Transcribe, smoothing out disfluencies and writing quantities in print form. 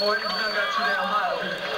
Boynton's now got 2 down miles.